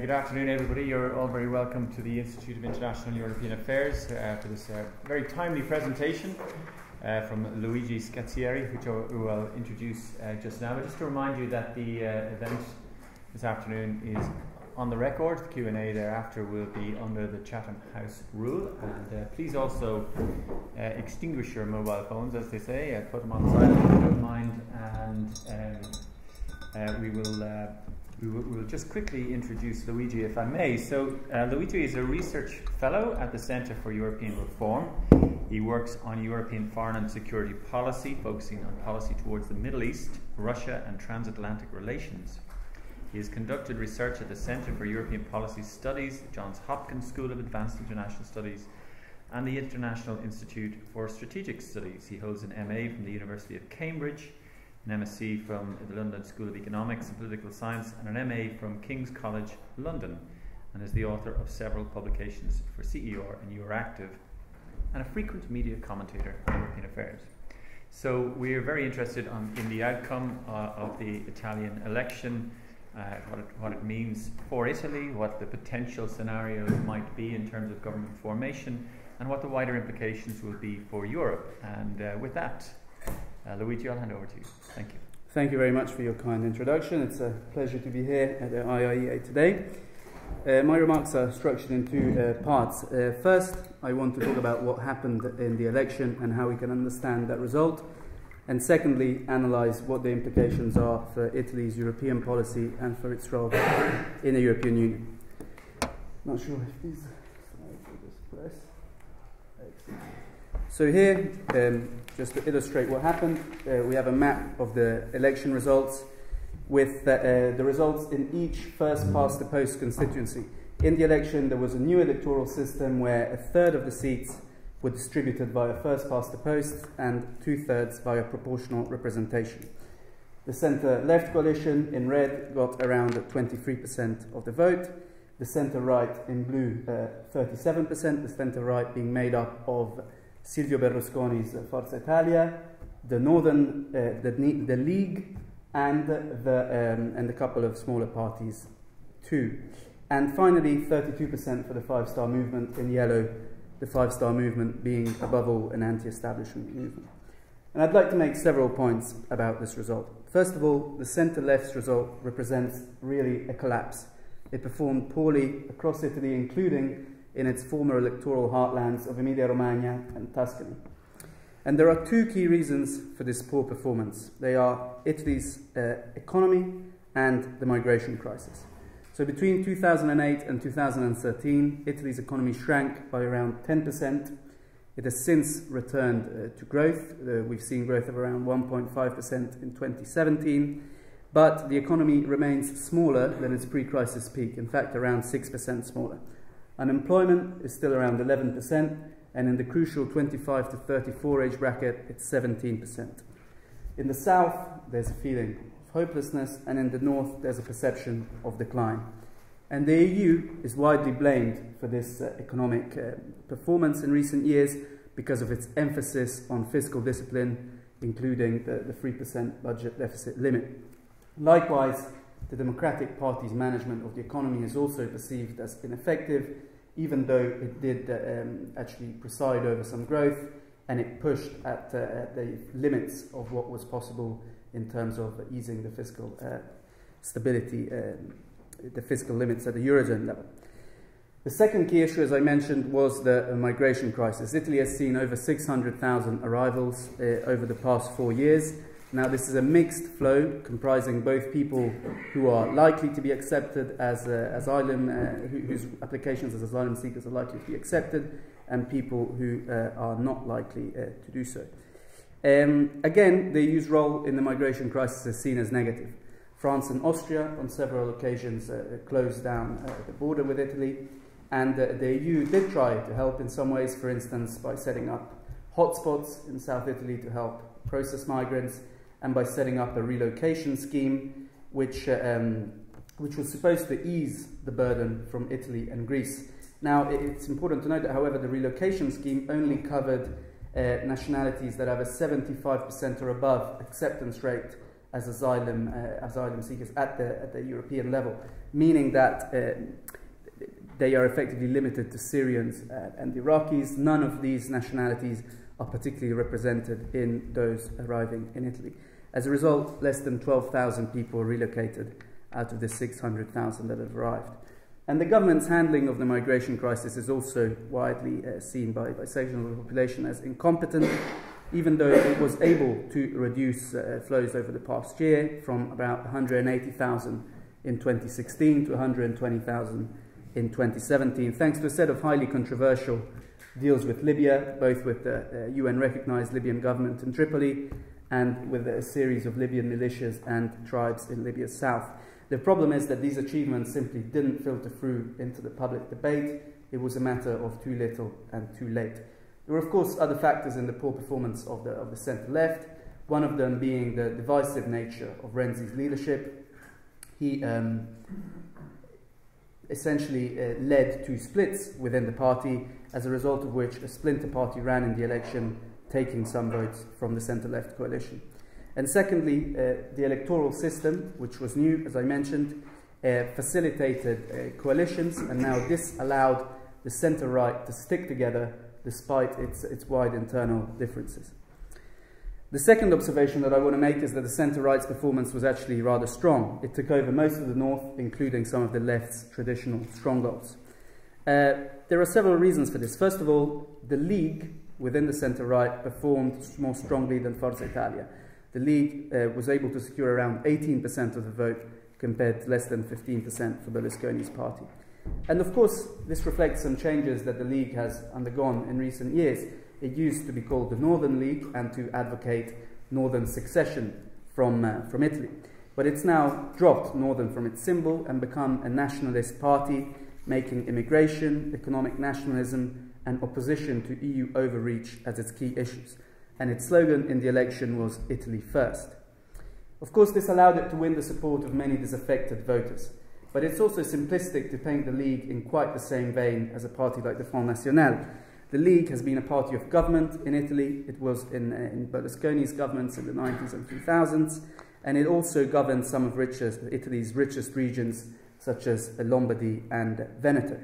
Good afternoon, everybody. You're all very welcome to the Institute of International and European Affairs for this very timely presentation from Luigi Scazzieri, who I'll introduce just now. But just to remind you that the event this afternoon is on the record. The Q&A thereafter will be under the Chatham House rule. And please also extinguish your mobile phones, as they say. Put them on silent if you don't mind. And we will just quickly introduce Luigi, if I may. So Luigi is a research fellow at the Centre for European Reform. He works on European foreign and security policy, focusing on policy towards the Middle East, Russia and transatlantic relations. He has conducted research at the Centre for European Policy Studies, Johns Hopkins School of Advanced International Studies and the International Institute for Strategic Studies. He holds an MA from the University of Cambridge, an MSc from the London School of Economics and Political Science and an MA from King's College London, and is the author of several publications for CER and EurActiv and a frequent media commentator on European affairs. So we are very interested in the outcome of the Italian election, what it means for Italy, what the potential scenarios might be in terms of government formation and what the wider implications will be for Europe. And with that, Luigi, I'll hand over to you. Thank you. Thank you very much for your kind introduction. It's a pleasure to be here at the IIEA today. My remarks are structured in two parts. First, I want to talk about what happened in the election and how we can understand that result. And secondly, analyse what the implications are for Italy's European policy and for its role in the European Union. Not sure if these slides will just press. Excellent. So here, just to illustrate what happened, we have a map of the election results with the results in each first-past-the-post constituency. In the election, there was a new electoral system where a third of the seats were distributed via first-past-the-post and two-thirds via proportional representation. The centre-left coalition in red got around 23% of the vote. The centre-right in blue, 37%, the centre-right being made up of Silvio Berlusconi's Forza Italia, the Northern, the League, and the couple of smaller parties too. And finally, 32% for the Five Star Movement in yellow, the Five Star Movement being above all an anti-establishment movement. And I'd like to make several points about this result. First of all, the centre-left's result represents really a collapse. It performed poorly across Italy, including in its former electoral heartlands of Emilia-Romagna and Tuscany. And there are two key reasons for this poor performance. They are Italy's economy and the migration crisis. So between 2008 and 2013, Italy's economy shrank by around 10%. It has since returned to growth. We've seen growth of around 1.5% in 2017, but the economy remains smaller than its pre-crisis peak, in fact around 6% smaller. Unemployment is still around 11%, and in the crucial 25 to 34 age bracket, it's 17%. In the south, there's a feeling of hopelessness, and in the north, there's a perception of decline. And the EU is widely blamed for this economic performance in recent years because of its emphasis on fiscal discipline, including the 3% budget deficit limit. Likewise, the Democratic Party's management of the economy is also perceived as ineffective, even though it did actually preside over some growth, and it pushed at the limits of what was possible in terms of easing the fiscal stability, the fiscal limits at the Eurozone level. The second key issue, as I mentioned, was the migration crisis. Italy has seen over 600,000 arrivals over the past 4 years. Now, this is a mixed flow comprising both people who are likely to be accepted as asylum, whose applications as asylum seekers are likely to be accepted, and people who are not likely to do so. Again, the EU's role in the migration crisis is seen as negative. France and Austria, on several occasions, closed down the border with Italy, and the EU did try to help in some ways, for instance, by setting up hotspots in South Italy to help process migrants, and by setting up a relocation scheme which was supposed to ease the burden from Italy and Greece. Now, it's important to note that, however, the relocation scheme only covered nationalities that have a 75% or above acceptance rate as asylum seekers at the European level, meaning that they are effectively limited to Syrians and Iraqis. None of these nationalities are particularly represented in those arriving in Italy. As a result, less than 12,000 people were relocated out of the 600,000 that have arrived. And the government's handling of the migration crisis is also widely seen by sections of the population as incompetent, even though it was able to reduce flows over the past year from about 180,000 in 2016 to 120,000 in 2017, thanks to a set of highly controversial deals with Libya, both with the UN-recognized Libyan government in Tripoli and with a series of Libyan militias and tribes in Libya's south. The problem is that these achievements simply didn't filter through into the public debate. It was a matter of too little and too late. There were, of course, other factors in the poor performance of the centre-left, one of them being the divisive nature of Renzi's leadership. He essentially led to splits within the party, as a result of which a splinter party ran in the election, taking some votes from the centre-left coalition. And secondly, the electoral system, which was new, as I mentioned, facilitated coalitions and now disallowed the centre-right to stick together despite its wide internal differences. The second observation that I want to make is that the centre-right's performance was actually rather strong. It took over most of the north, including some of the left's traditional strongholds. There are several reasons for this. First of all, the League within the centre-right performed more strongly than Forza Italia. The League was able to secure around 18% of the vote compared to less than 15% for Berlusconi's party. And of course, this reflects some changes that the League has undergone in recent years. It used to be called the Northern League and to advocate northern secession from Italy. But it's now dropped northern from its symbol and become a nationalist party, making immigration, economic nationalism and opposition to EU overreach as its key issues. And its slogan in the election was Italy first. Of course, this allowed it to win the support of many disaffected voters, but it's also simplistic to paint the League in quite the same vein as a party like the Front National. The League has been a party of government in Italy. It was in Berlusconi's governments in the 90s and 2000s, and it also governed some of Italy's richest regions, such as Lombardy and Veneto.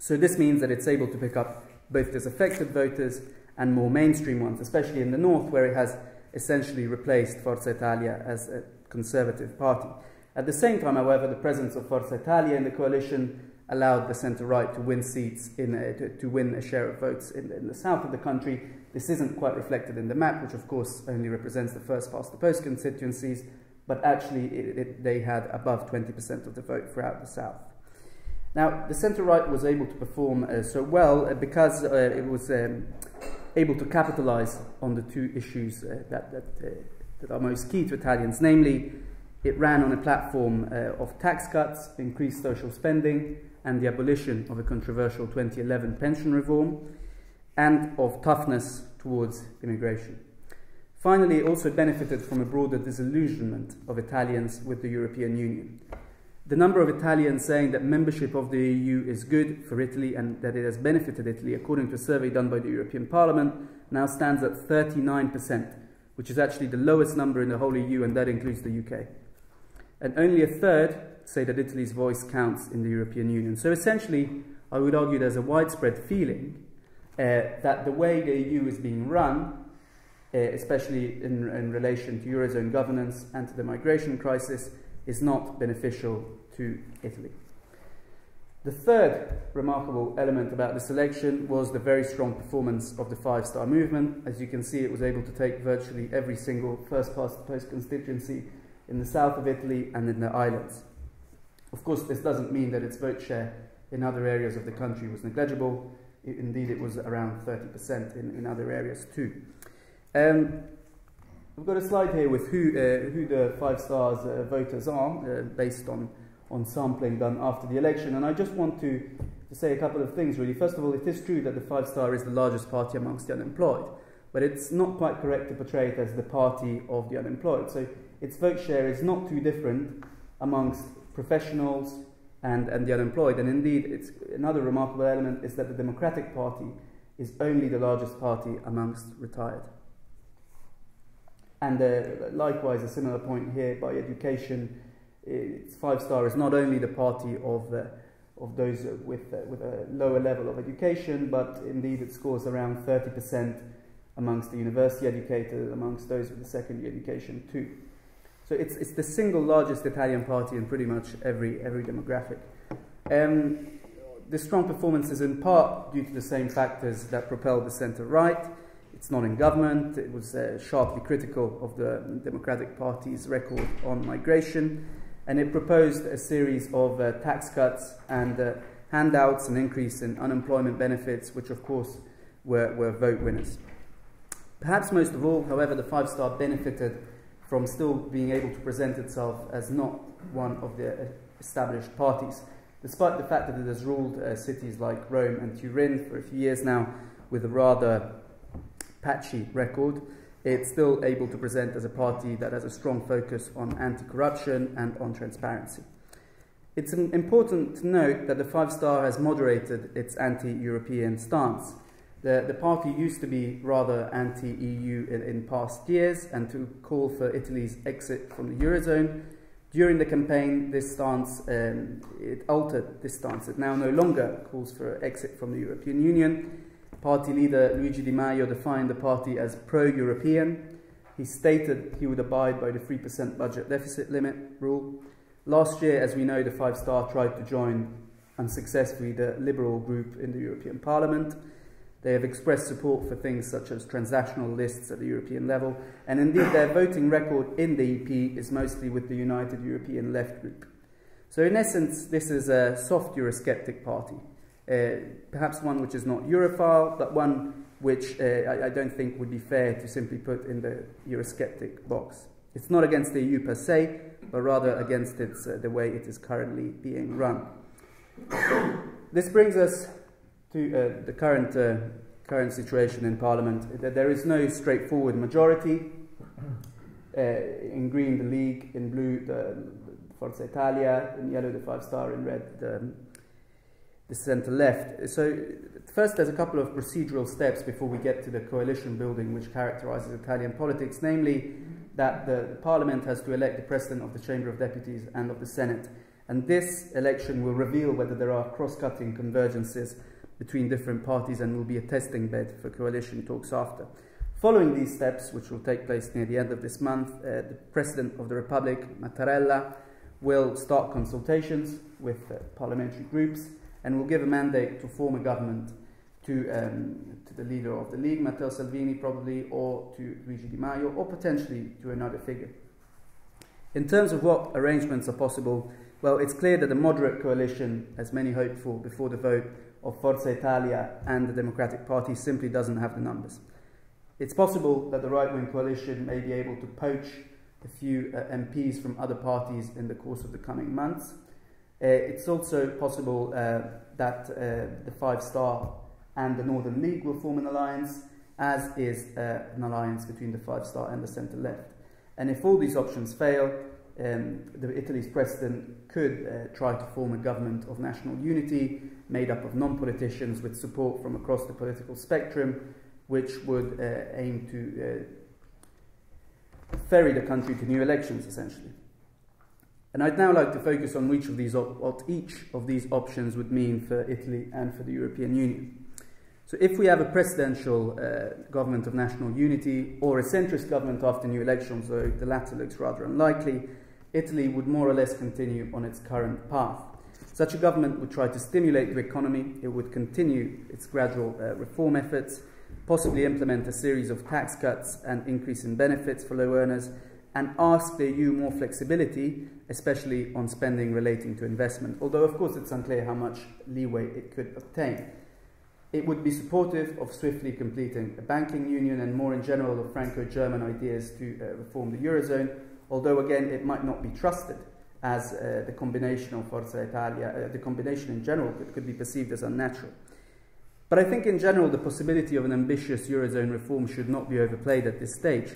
So this means that it's able to pick up both disaffected voters and more mainstream ones, especially in the north, where it has essentially replaced Forza Italia as a conservative party. At the same time, however, the presence of Forza Italia in the coalition allowed the centre-right to win seats, to win a share of votes in the south of the country. This isn't quite reflected in the map, which of course only represents the first-past-the-post constituencies, but actually they had above 20% of the vote throughout the south. Now, the centre-right was able to perform so well because it was able to capitalize on the two issues that are most key to Italians. Namely, it ran on a platform of tax cuts, increased social spending, and the abolition of a controversial 2011 pension reform, and of toughness towards immigration. Finally, it also benefited from a broader disillusionment of Italians with the European Union. The number of Italians saying that membership of the EU is good for Italy and that it has benefited Italy, according to a survey done by the European Parliament, now stands at 39%, which is actually the lowest number in the whole EU, and that includes the UK. And only a third say that Italy's voice counts in the European Union. So essentially, I would argue there's a widespread feeling that the way the EU is being run, especially in relation to Eurozone governance and to the migration crisis, is not beneficial to Italy. The third remarkable element about this election was the very strong performance of the Five Star Movement. As you can see, it was able to take virtually every single first-past-the-post constituency in the south of Italy and in the islands. Of course, this doesn't mean that its vote share in other areas of the country was negligible. Indeed, it was around 30% in other areas too. We've got a slide here with who the Five Stars voters are, based on sampling done after the election. And I just want to say a couple of things, really. First of all, it is true that the Five Star is the largest party amongst the unemployed, but it's not quite correct to portray it as the party of the unemployed. So its vote share is not too different amongst professionals and the unemployed. And indeed, it's another remarkable element is that the Democratic Party is only the largest party amongst retired. And likewise, a similar point here by education it's Five Star is not only the party of those with a lower level of education, but indeed it scores around 30% amongst the university educated, amongst those with a secondary education too. So it's the single largest Italian party in pretty much every demographic. The strong performance is in part due to the same factors that propelled the centre-right. It's not in government, it was sharply critical of the Democratic Party's record on migration, and it proposed a series of tax cuts and handouts, an increase in unemployment benefits, which of course were vote winners. Perhaps most of all, however, the Five Star benefited from still being able to present itself as not one of the established parties, despite the fact that it has ruled cities like Rome and Turin for a few years now with a rather patchy record. It's still able to present as a party that has a strong focus on anti-corruption and on transparency. It's important to note that the Five Star has moderated its anti-European stance. The party used to be rather anti-EU in past years and to call for Italy's exit from the Eurozone. During the campaign, this stance, it altered this stance. It now no longer calls for exit from the European Union. Party leader Luigi Di Maio defined the party as pro-European. He stated he would abide by the 3% budget deficit limit rule. Last year, as we know, the Five Star tried to join unsuccessfully the Liberal group in the European Parliament. They have expressed support for things such as transactional lists at the European level, and indeed their voting record in the EP is mostly with the United European Left Group. So in essence, this is a soft Eurosceptic party, perhaps one which is not Europhile, but one which I don't think would be fair to simply put in the Eurosceptic box. It's not against the EU per se, but rather against its, the way it is currently being run. This brings us to the current situation in Parliament. There is no straightforward majority. In green, the League; in blue, the Forza Italia; in yellow, the Five Star; in red, the centre-left. So first, there's a couple of procedural steps before we get to the coalition building which characterises Italian politics, namely that the Parliament has to elect the President of the Chamber of Deputies and of the Senate. And this election will reveal whether there are cross-cutting convergences between different parties and will be a testing bed for coalition talks after. Following these steps, which will take place near the end of this month, the President of the Republic, Mattarella, will start consultations with parliamentary groups and will give a mandate to form a government to the leader of the League, Matteo Salvini probably, or to Luigi Di Maio, or potentially to another figure. In terms of what arrangements are possible, well, it's clear that the moderate coalition, as many hoped for before the vote, of Forza Italia and the Democratic Party simply doesn't have the numbers. It's possible that the right-wing coalition may be able to poach a few MPs from other parties in the course of the coming months. It's also possible that the Five Star and the Northern League will form an alliance, as is an alliance between the Five Star and the centre-left. And if all these options fail, Italy's president could try to form a government of national unity made up of non-politicians with support from across the political spectrum, which would aim to ferry the country to new elections, essentially. And I'd now like to focus on which of these what each of these options would mean for Italy and for the European Union. So if we have a presidential government of national unity or a centrist government after new elections, though the latter looks rather unlikely, Italy would more or less continue on its current path. Such a government would try to stimulate the economy, it would continue its gradual reform efforts, possibly implement a series of tax cuts and increase in benefits for low earners, and ask the EU more flexibility, especially on spending relating to investment, although of course it's unclear how much leeway it could obtain. It would be supportive of swiftly completing a banking union and more in general of Franco-German ideas to reform the Eurozone, although again it might not be trusted, as the combination of Forza Italia, the combination in general could be perceived as unnatural. But I think in general the possibility of an ambitious Eurozone reform should not be overplayed at this stage.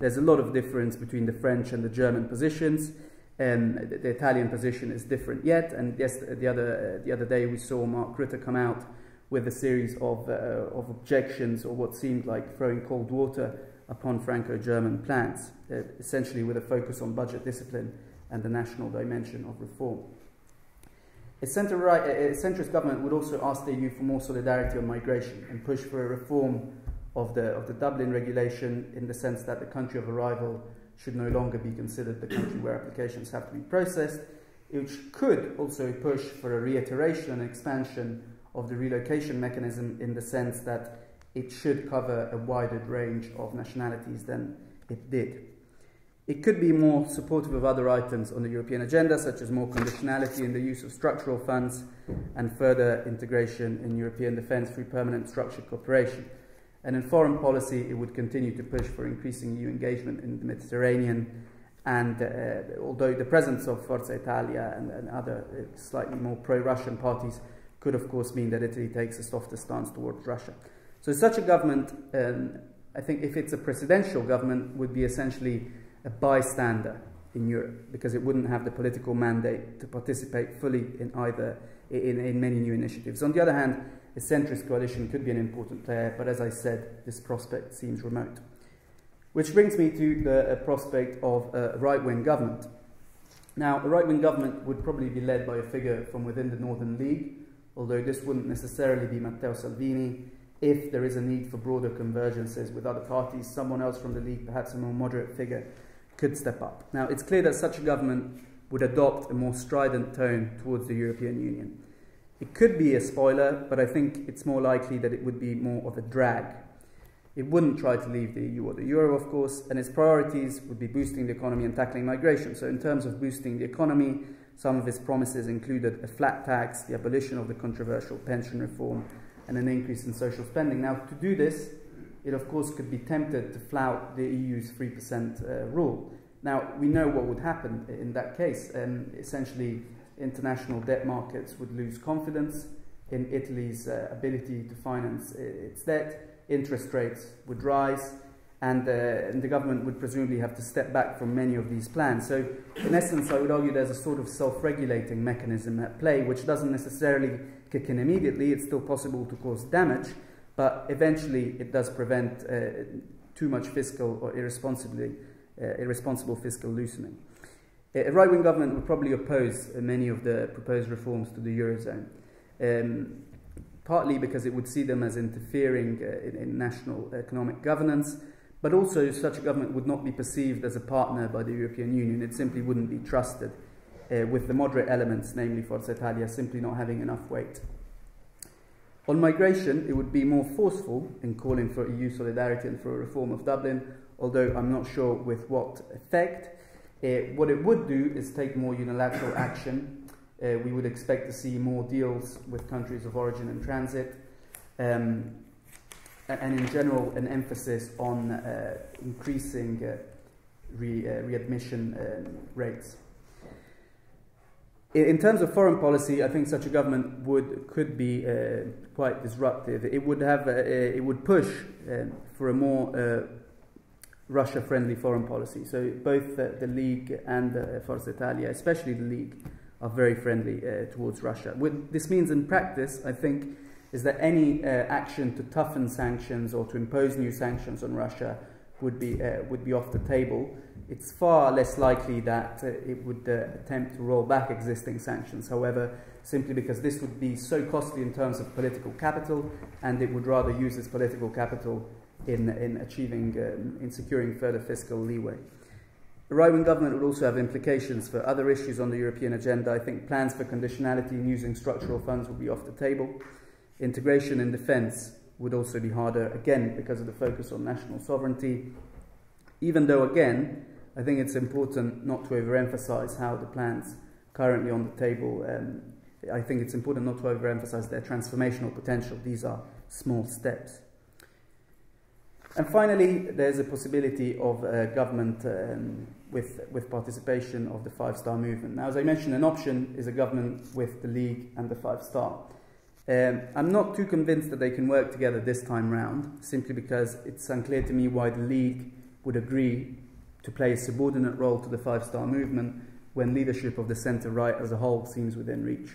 There's a lot of difference between the French and the German positions, and the Italian position is different yet, and yes, the other day we saw Mark Rutte come out with a series of objections, or what seemed like throwing cold water upon Franco-German plans, essentially with a focus on budget discipline and the national dimension of reform. A centrist government would also ask the EU for more solidarity on migration and push for a reform of the Dublin Regulation, in the sense that the country of arrival should no longer be considered the country where applications have to be processed, which could also push for a reiteration and expansion of the relocation mechanism, in the sense that it should cover a wider range of nationalities than it did. It could be more supportive of other items on the European agenda, such as more conditionality in the use of structural funds and further integration in European defence through permanent structured cooperation. And in foreign policy, it would continue to push for increasing EU engagement in the Mediterranean, and although the presence of Forza Italia and other slightly more pro-Russian parties could of course mean that Italy takes a softer stance towards Russia. So such a government, I think if it's a presidential government, would be essentially a bystander in Europe, because it wouldn't have the political mandate to participate fully in many new initiatives. On the other hand, a centrist coalition could be an important player, but as I said, this prospect seems remote. Which brings me to the prospect of a right-wing government. Now, a right-wing government would probably be led by a figure from within the Northern League, although this wouldn't necessarily be Matteo Salvini. If there is a need for broader convergences with other parties, someone else from the League, perhaps a more moderate figure, could step up. Now, it's clear that such a government would adopt a more strident tone towards the European Union. It could be a spoiler, but I think it's more likely that it would be more of a drag. It wouldn't try to leave the EU or the Euro, of course, and its priorities would be boosting the economy and tackling migration. So in terms of boosting the economy, some of its promises included a flat tax, the abolition of the controversial pension reform, and an increase in social spending. Now, to do this, it of course could be tempted to flout the EU's 3% rule. Now, we know what would happen in that case. Essentially, international debt markets would lose confidence in Italy's ability to finance its debt, interest rates would rise, and the government would presumably have to step back from many of these plans. So, in essence, I would argue there's a sort of self-regulating mechanism at play, which doesn't necessarily kick in immediately. It's still possible to cause damage, but eventually it does prevent too much fiscal or irresponsible fiscal loosening. A right-wing government would probably oppose many of the proposed reforms to the Eurozone, partly because it would see them as interfering in national economic governance, but also such a government would not be perceived as a partner by the European Union. It simply wouldn't be trusted, with the moderate elements, namely Forza Italia, simply not having enough weight. On migration, it would be more forceful in calling for EU solidarity and for a reform of Dublin, although I'm not sure with what effect. What it would do is take more unilateral action. We would expect to see more deals with countries of origin and transit, and in general an emphasis on increasing readmission rates. In terms of foreign policy, I think such a government could be quite disruptive. It would push for a more Russia-friendly foreign policy. So both the League and Forza Italia, especially the League, are very friendly towards Russia. What this means in practice, I think, is that any action to toughen sanctions or to impose new sanctions on Russia would be off the table. It's far less likely that it would attempt to roll back existing sanctions, however, simply because this would be so costly in terms of political capital, and it would rather use its political capital in securing further fiscal leeway. The right-wing government would also have implications for other issues on the European agenda. I think plans for conditionality and using structural funds would be off the table. Integration and defence would also be harder, again, because of the focus on national sovereignty, even though, again, I think it's important not to overemphasize how the plans currently on the table, I think it's important not to overemphasize their transformational potential. These are small steps. And finally, there's a possibility of a government with participation of the Five Star Movement. Now, as I mentioned, an option is a government with the League and the Five Star. I'm not too convinced that they can work together this time round, simply because it's unclear to me why the League would agree to play a subordinate role to the Five Star Movement when leadership of the centre-right as a whole seems within reach.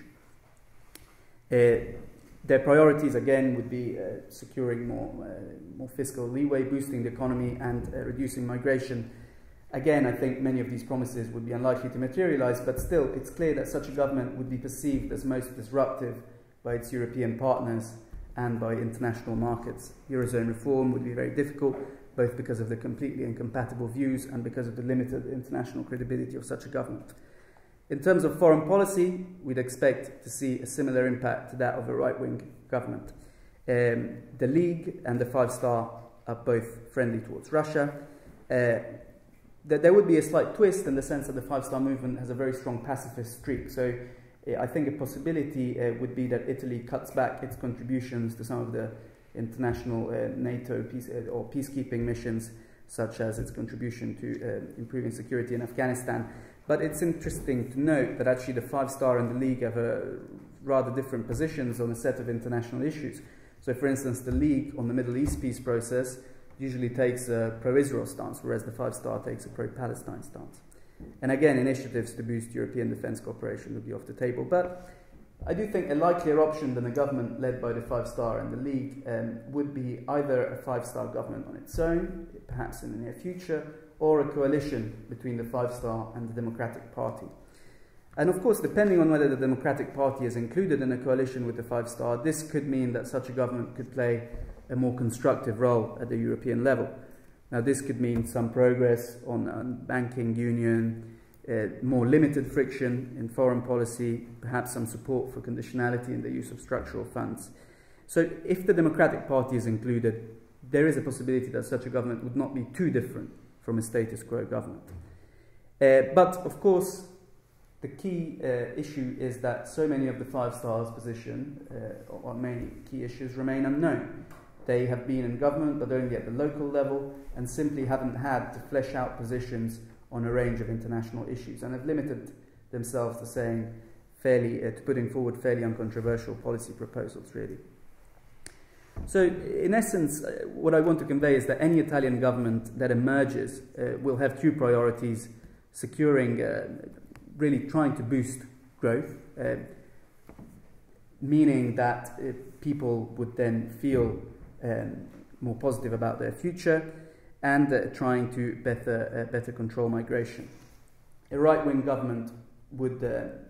Their priorities, again, would be securing more fiscal leeway, boosting the economy, and reducing migration. Again, I think many of these promises would be unlikely to materialise, but still, it's clear that such a government would be perceived as most disruptive by its European partners and by international markets. Eurozone reform would be very difficult, both because of the completely incompatible views and because of the limited international credibility of such a government. In terms of foreign policy, we'd expect to see a similar impact to that of a right-wing government. The League and the Five Star are both friendly towards Russia. There would be a slight twist in the sense that the Five Star Movement has a very strong pacifist streak. So I think a possibility would be that Italy cuts back its contributions to some of the international NATO peacekeeping missions, such as its contribution to improving security in Afghanistan. But it's interesting to note that actually the Five Star and the League have rather different positions on a set of international issues. So, for instance, the League on the Middle East peace process usually takes a pro-Israel stance, whereas the Five Star takes a pro-Palestine stance. And again, initiatives to boost European defence cooperation would be off the table. But I do think a likelier option than a government led by the Five Star and the League would be either a Five Star government on its own, perhaps in the near future, or a coalition between the Five Star and the Democratic Party. And of course, depending on whether the Democratic Party is included in a coalition with the Five Star, this could mean that such a government could play a more constructive role at the European level. Now, this could mean some progress on banking union, more limited friction in foreign policy, perhaps some support for conditionality and the use of structural funds. So if the Democratic Party is included, there is a possibility that such a government would not be too different from a status quo government. But of course, the key issue is that so many of the Five Stars' position on many key issues remain unknown. They have been in government, but only at the local level, and simply haven't had to flesh out positions on a range of international issues, and have limited themselves to saying to putting forward fairly uncontroversial policy proposals, really. So, in essence, what I want to convey is that any Italian government that emerges will have two priorities: securing, really trying to boost growth, meaning that people would then feel more positive about their future, and trying to better control migration. A right-wing government would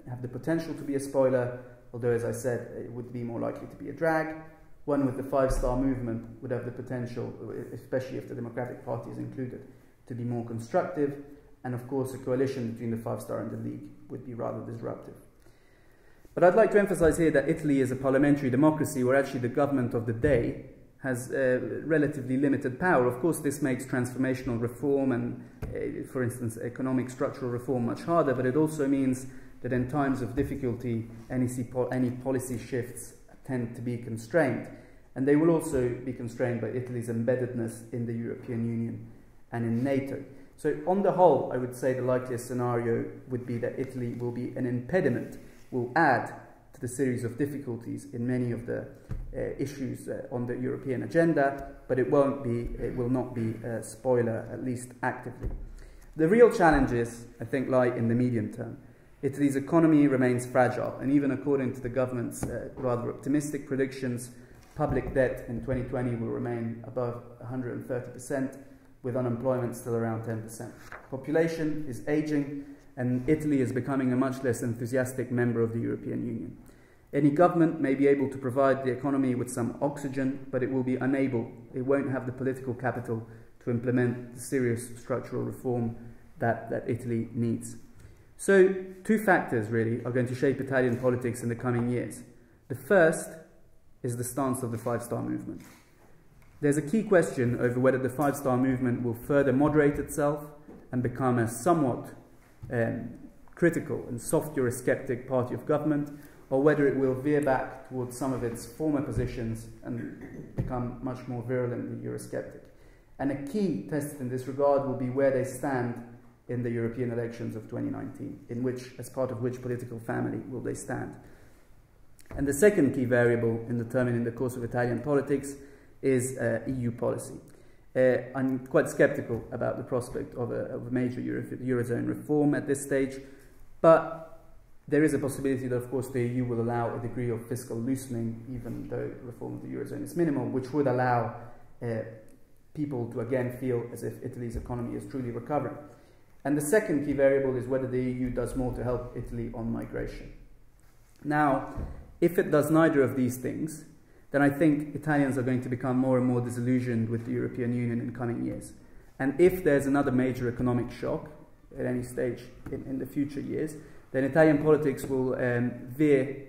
have the potential to be a spoiler, although, as I said, it would be more likely to be a drag. One with the Five-Star Movement would have the potential, especially if the Democratic Party is included, to be more constructive, and of course a coalition between the Five Star and the League would be rather disruptive. But I'd like to emphasize here that Italy is a parliamentary democracy where actually the government of the day has relatively limited power. Of course, this makes transformational reform and, for instance, economic structural reform much harder, but it also means that in times of difficulty, any policy shifts tend to be constrained. And they will also be constrained by Italy's embeddedness in the European Union and in NATO. So on the whole, I would say the likeliest scenario would be that Italy will be an impediment, will add to the series of difficulties in many of the issues on the European agenda, but it will not be a spoiler, at least actively. The real challenges, I think, lie in the medium term. Italy's economy remains fragile, and even according to the government's rather optimistic predictions, public debt in 2020 will remain above 130%, with unemployment still around 10%. Population is aging, and Italy is becoming a much less enthusiastic member of the European Union. Any government may be able to provide the economy with some oxygen, but it will be unable, it won't have the political capital to implement the serious structural reform that Italy needs. So, two factors really are going to shape Italian politics in the coming years. The first is the stance of the Five Star Movement. There's a key question over whether the Five Star Movement will further moderate itself and become a somewhat critical and soft Eurosceptic party of government, or whether it will veer back towards some of its former positions and become much more virulently Eurosceptic. And a key test in this regard will be where they stand in the European elections of 2019, in which, as part of which political family will they stand. And the second key variable in determining the course of Italian politics is EU policy. I'm quite sceptical about the prospect of a major Eurozone reform at this stage, but there is a possibility that, of course, the EU will allow a degree of fiscal loosening, even though reform of the Eurozone is minimal, which would allow people to again feel as if Italy's economy is truly recovering. And the second key variable is whether the EU does more to help Italy on migration. Now, if it does neither of these things, then I think Italians are going to become more and more disillusioned with the European Union in coming years. And if there's another major economic shock at any stage in the future years, then Italian politics will veer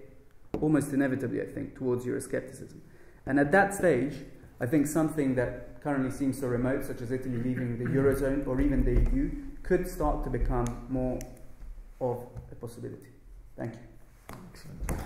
almost inevitably, I think, towards Euroscepticism. And at that stage, I think something that currently seems so remote, such as Italy leaving the Eurozone or even the EU, could start to become more of a possibility. Thank you. Excellent.